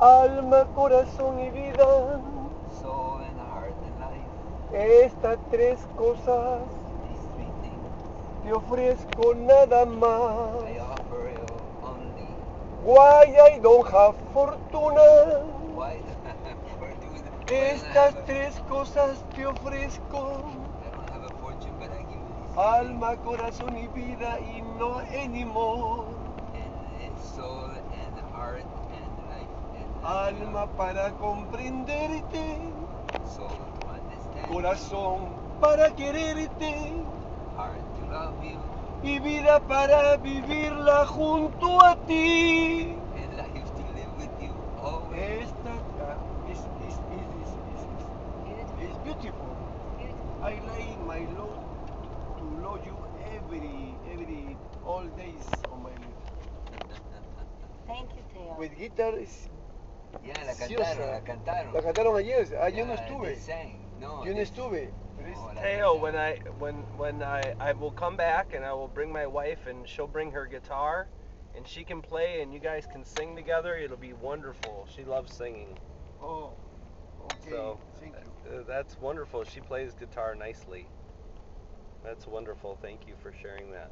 Alma, corazón y vida, soul and heart and life. Estas tres cosas te ofrezco nada más. I offer you only. Why I don't have fortuna? Why don't I have fortuna? Estas tres cosas te ofrezco. I don't have a fortune, but I give you alma, corazón y vida, y no anymore. And soul and heart. Alma para comprenderte, soul to understand, corazón para quererte, heart to love you, y vida para vivirla junto a ti. And life to live with you always. Esta is beautiful. I like my Lord to love you every all days of my life. Thank you, Theo. With guitar is. Ya, yeah, la cantaron. La cantaron ayer. Ayer no estuve. No, yo no estuve. Teo, when I will come back and I will bring my wife and she'll bring her guitar and she can play and you guys can sing together. It'll be wonderful. She loves singing. Oh, okay. So, thank you. That's wonderful. She plays guitar nicely. That's wonderful. Thank you for sharing that.